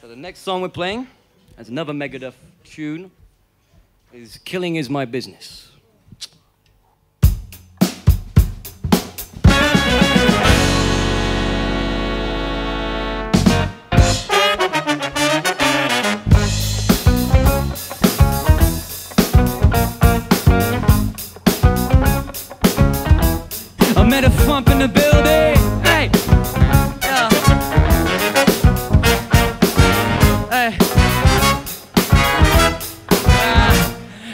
So the next song we're playing, as another Megadeth tune, is Killing Is My Business. I met a thump in the building, hey, yeah. Hey.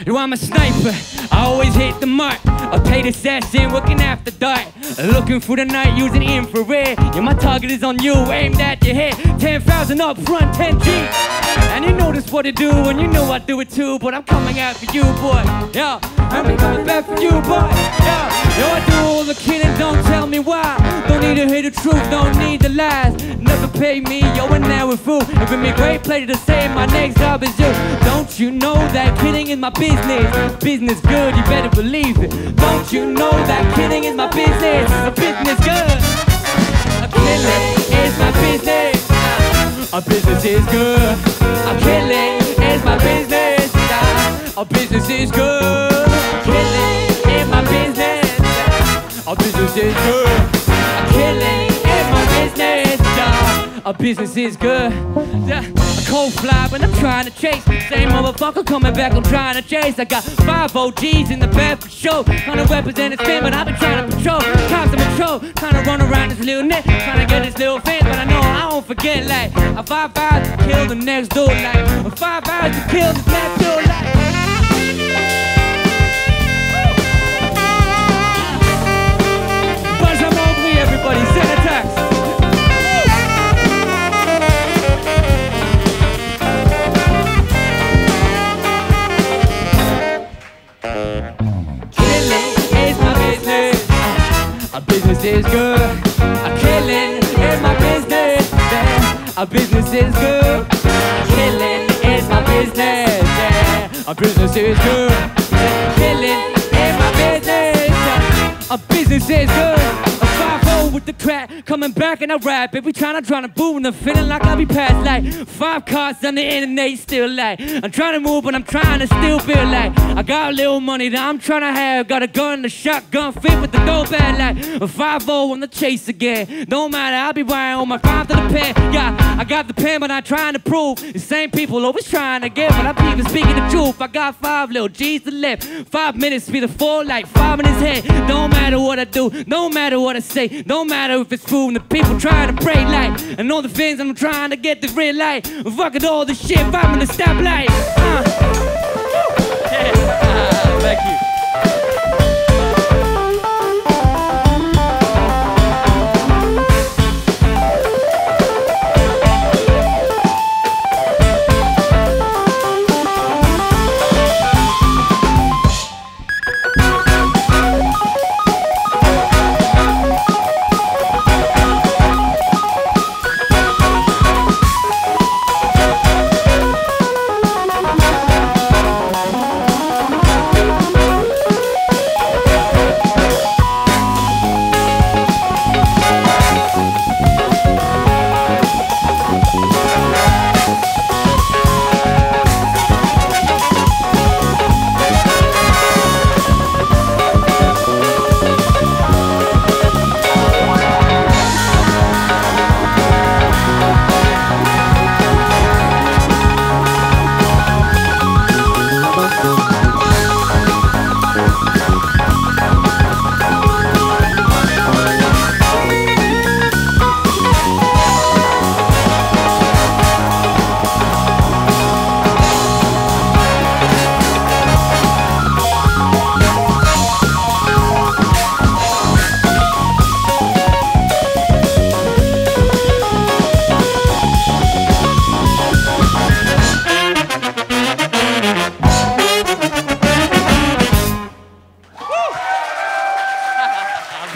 Yo, I'm a sniper, I always hit the mark. A paid assassin working after dark, looking through the night using infrared. Yeah, my target is on you, aimed at your head. 10,000 up front, 10 deep. And you know that's what I do, and you know I do it too. But I'm coming out for you, boy, yeah. I'm coming back for you, boy, yeah. Yo, I do all the killing, don't tell me why. Don't need to hear the truth, don't need the lies. Never pay me, yo, and now we're fool. It bring me great pleasure to say my next job is you. Don't you know that killing is my business? Business good, you better believe it. Don't you know that killing is my business? A business good. A killing is my business. A business is good. A killing is my business. A business is good. Killing is my business. Our business is good. I'm killing in my business. Our business is good. I cold fly when I'm trying to chase. Same motherfucker coming back, I'm trying to chase. I got 5 OGs in the back for show. Trying to represent a spin, but I've been trying to patrol. Cops in patrol, trying to run around this little net, trying to get this little thing, but I know I won't forget. Like, I 5 hours to kill the next dude. Like, I 5 hours to kill this next dude. Like, everybody send a text. Killing is my business. Our business is good. Killing is my business. Our business is good. Killing is my business. Our business is good. Killing is my business. Our business is good. With the crack, coming back and I rap. Every time I'm trying to boom, I'm feeling like I'll be past. Like 5 cars on the internet, still like I'm trying to move, but I'm trying to still feel like I got a little money that I'm trying to have. Got a gun, a shotgun, fit with the dough bag. Like a 5-0 on the chase again. Don't matter, I'll be riding on my 5 to the pen. Yeah, I got the pen, but I'm trying to prove the same people always trying to get. But I'm even speaking the truth. I got 5 little G's to live. 5 minutes, speed of 4, like 5 in his head. Don't matter what I do, no matter what I say. Don't matter if it's food and the people trying to break light, and all the things I'm trying to get the real light. Fuck it, all the shit, I'm in the stoplight. Yeah. Thank you.